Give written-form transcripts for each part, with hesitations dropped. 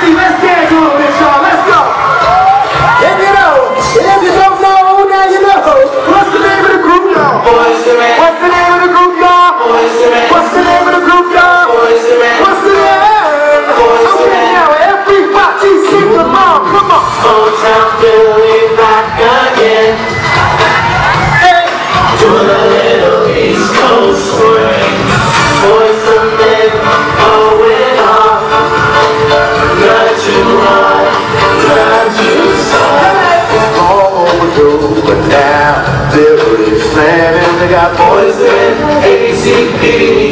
City, let's dance a little bit, y'all. Let's go. If you know, if you don't know, now you know. What's the name of the group, y'all? Boyz II Men. What's the name of the group, y'all? Boyz II Men. What's the name of the group, y'all? Boyz II Men. What's the name? Boyz II Men. Now everybody sing the mom. Come on. Old Town Philly back again. Hey. To the little East Coast swing. Boyz II Men going on. Glad you are, glad you saw. All overdue, but now Philly's slamming. They got Boyz II Men, ABCD.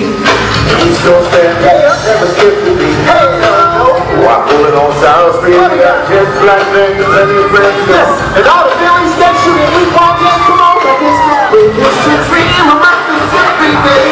East Coast stand back, never skip the beat. Pulling on South Street, we got kids, black niggas, and your friends. Yes, and all the Philly stations, we walk in, come on, like it's free. It's free, we're not free, baby.